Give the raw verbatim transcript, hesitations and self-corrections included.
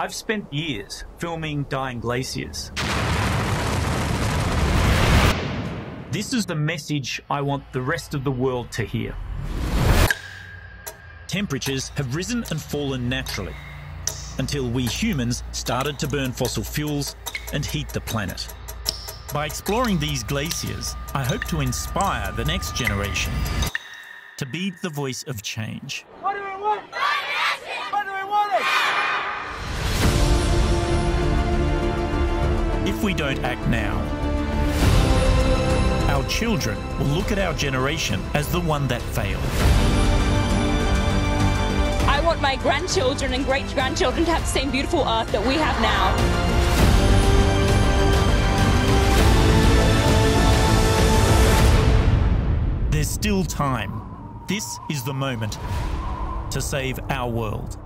I've spent years filming dying glaciers. This is the message I want the rest of the world to hear. Temperatures have risen and fallen naturally until we humans started to burn fossil fuels and heat the planet. By exploring these glaciers, I hope to inspire the next generation to be the voice of change. What do we want? What do we want it? If we don't act now, our children will look at our generation as the one that failed. I want my grandchildren and great-grandchildren to have the same beautiful earth that we have now. There's still time. This is the moment to save our world.